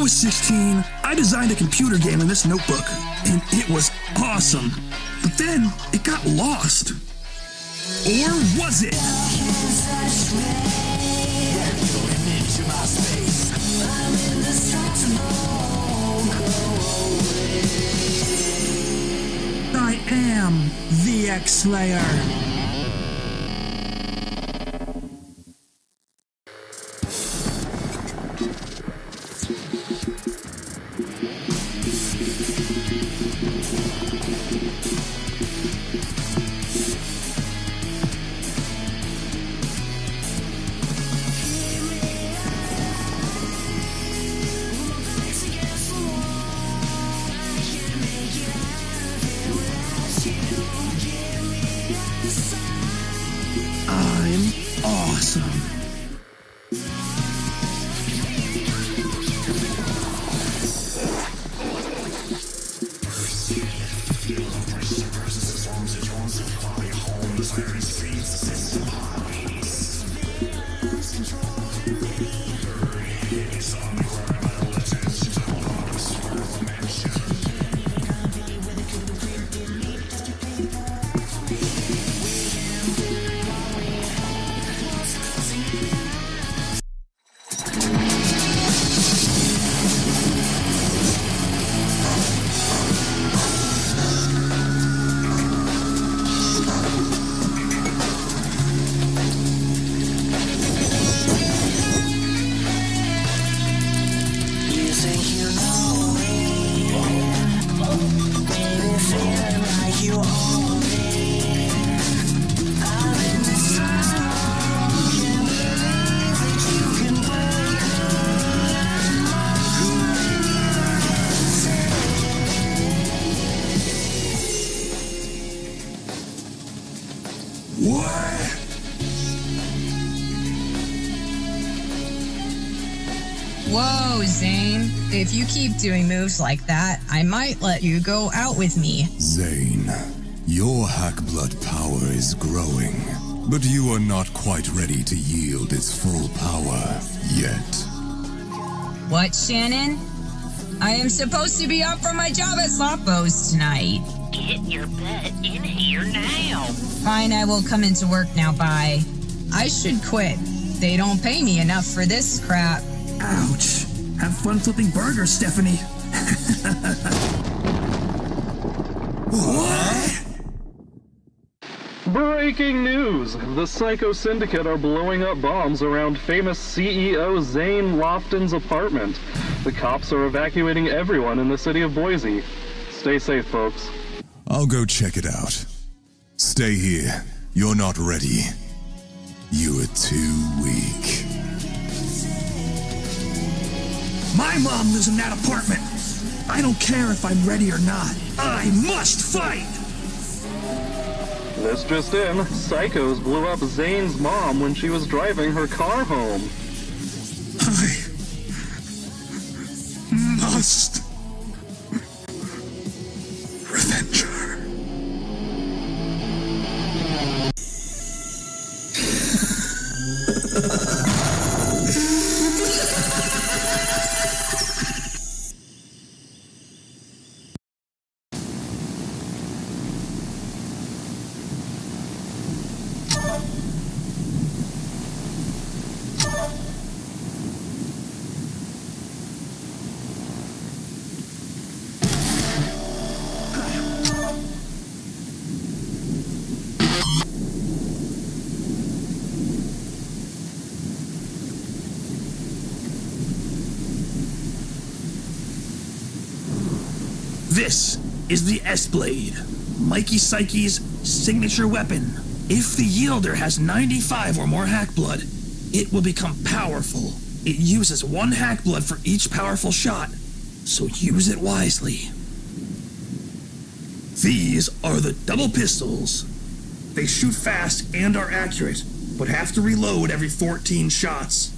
I was 16, I designed a computer game in this notebook, and it was awesome. But then it got lost. Or was it? I am the X-Slayer. Whoa, Zane. If you keep doing moves like that, I might let you go out with me. Zane, your Hackblood power is growing, but you are not quite ready to yield its full power yet. What, Shannon? I am supposed to be up for my job at Slopbo's tonight. Get your butt in here now. Fine, I will come into work now, bye. I should quit. They don't pay me enough for this crap. Ouch. Have fun flipping burgers, Stephanie. What? Breaking news! The Psycho Syndicate are blowing up bombs around famous CEO Zane Lofton's apartment. The cops are evacuating everyone in the city of Boise. Stay safe, folks. I'll go check it out. Stay here. You're not ready. You are too weak. My mom lives in that apartment. I don't care if I'm ready or not. I must fight! This just in, psychos blew up Zane's mom when she was driving her car home. I must revenge her. This is the S-Blade, Mikey Psyche's signature weapon. If the Yielder has 95 or more Hackblood, it will become powerful. It uses one Hackblood for each powerful shot, so use it wisely. These are the double pistols. They shoot fast and are accurate, but have to reload every 14 shots.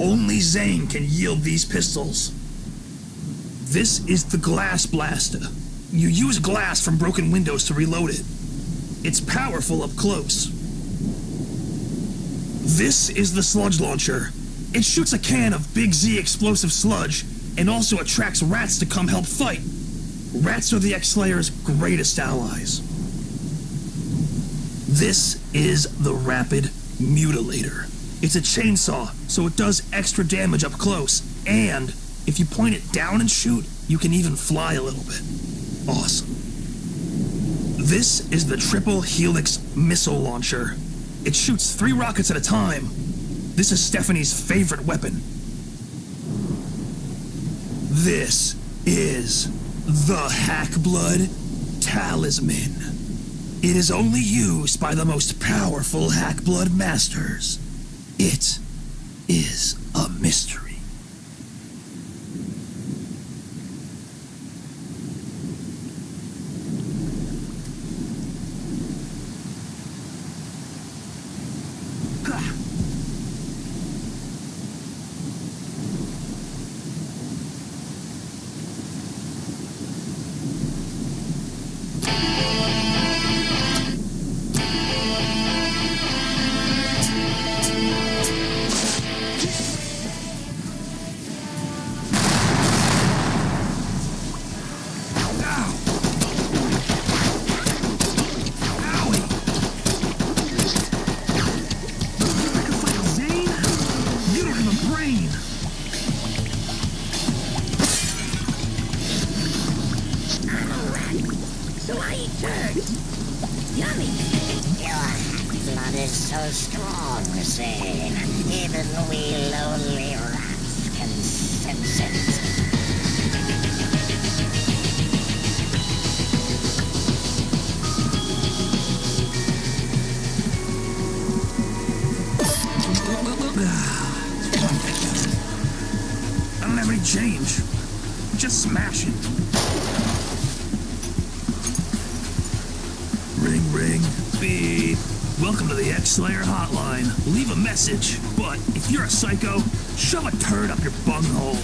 Only Zane can yield these pistols. This is the glass blaster. You use glass from broken windows to reload it. It's powerful up close. This is the sludge launcher. It shoots a can of Big Z explosive sludge and also attracts rats to come help fight. Rats are the X-Slayer's greatest allies. This is the Rapid Mutilator. It's a chainsaw, so it does extra damage up close, and if you point it down and shoot, you can even fly a little bit. Awesome. This is the Triple Helix Missile Launcher. It shoots 3 rockets at a time. This is Stephanie's favorite weapon. This is the Hackblood Talisman. It is only used by the most powerful Hackblood masters. It is a mystery. Slayer hotline, leave a message, but if you're a psycho, shove a turd up your bunghole.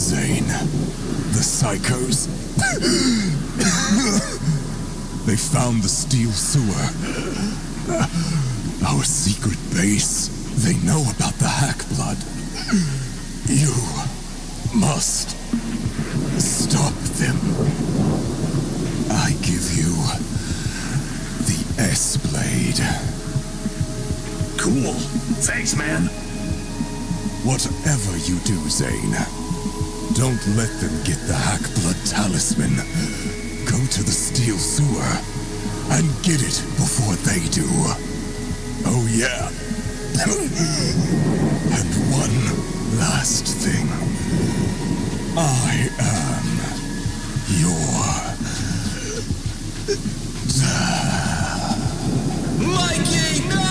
Zane, the psychos. They found the steel sewer. Our secret base. They know about the Hackblood. You must stop them. I give you the S-Blade. Cool. Thanks, man. Whatever you do, Zane, don't let them get the Hackblood Talisman. Go to the steel sewer and get it before they do. Oh yeah. And one last thing. I am your... Mikey, no!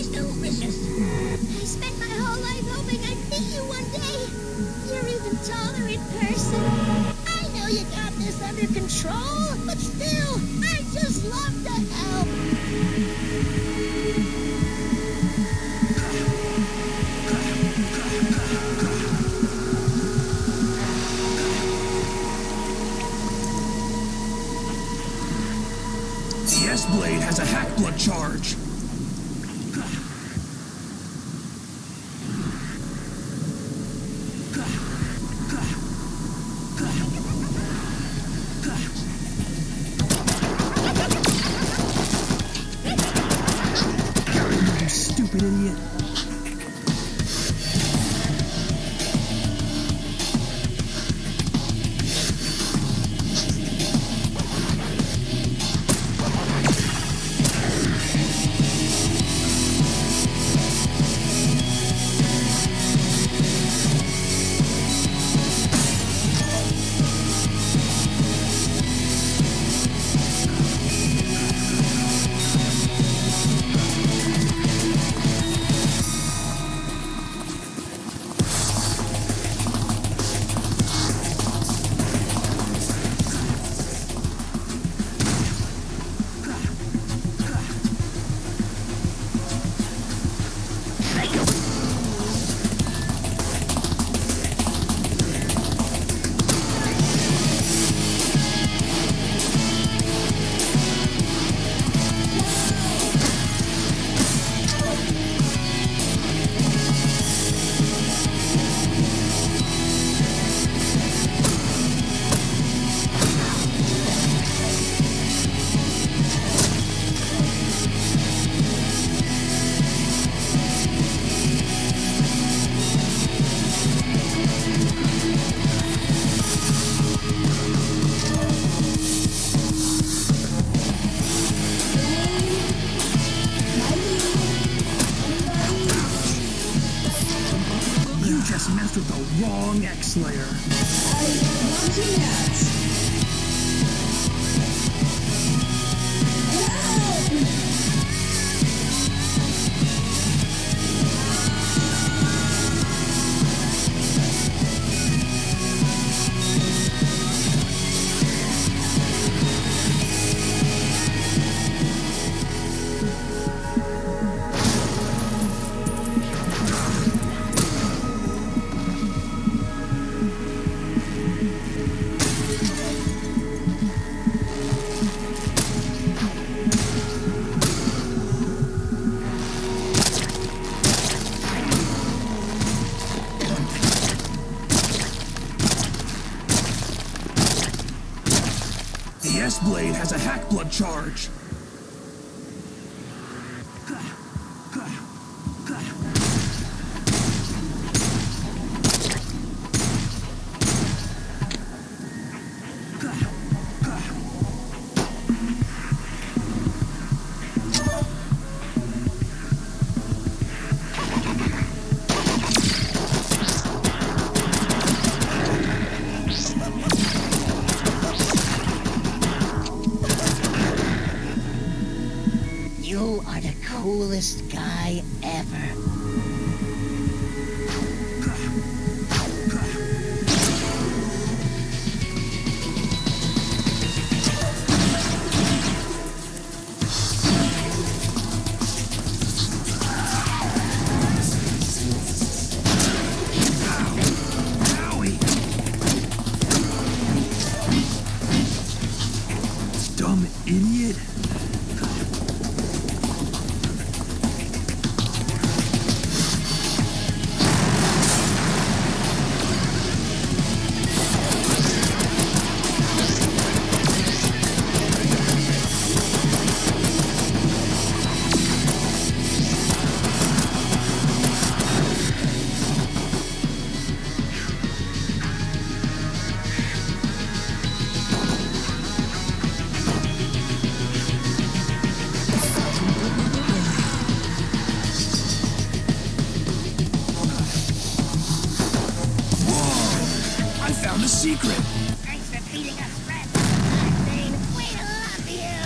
Please don't wish us. I spent my whole life hoping I'd meet you one day. You're even taller in person. I know you got this under control, but still, I just love to help. The S-Blade has a Hackblood charge. Messed with the wrong X-Slayer. Help! S-Blade has a Hackblood charge. You are the coolest guy ever. The secret. Thanks for feeding us red. Zane, we love you.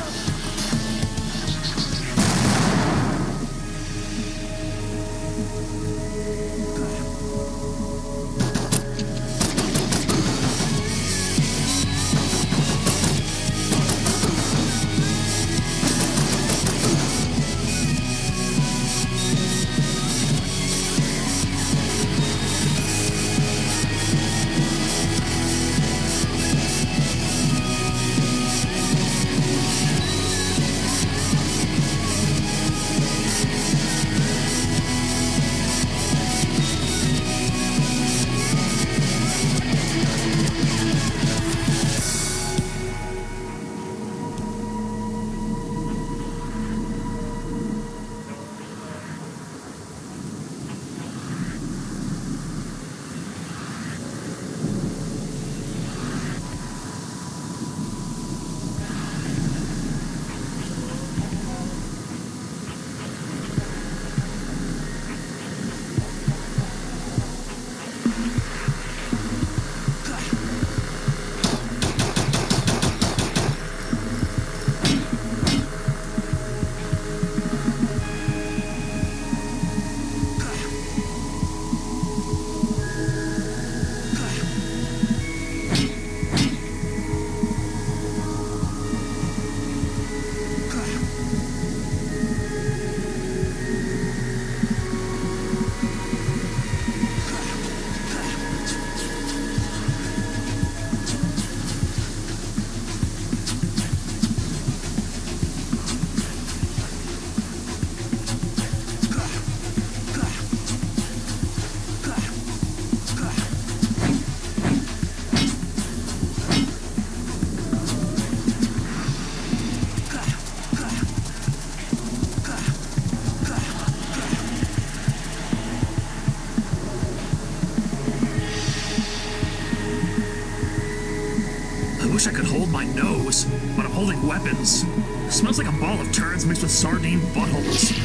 wish I could hold my nose, but I'm holding weapons. It smells like a ball of turds mixed with sardine buttholes.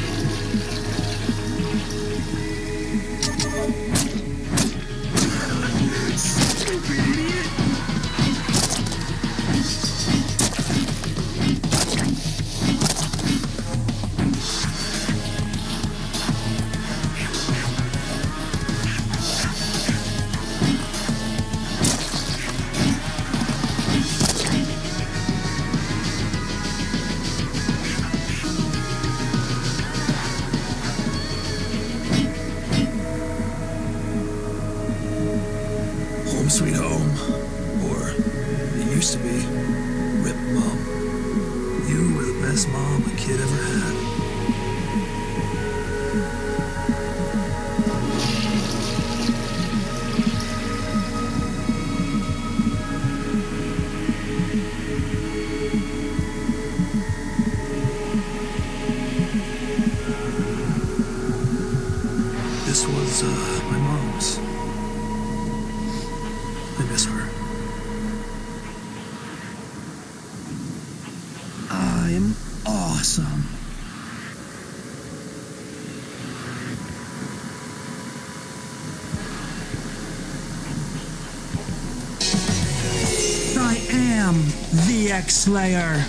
X-Slayer.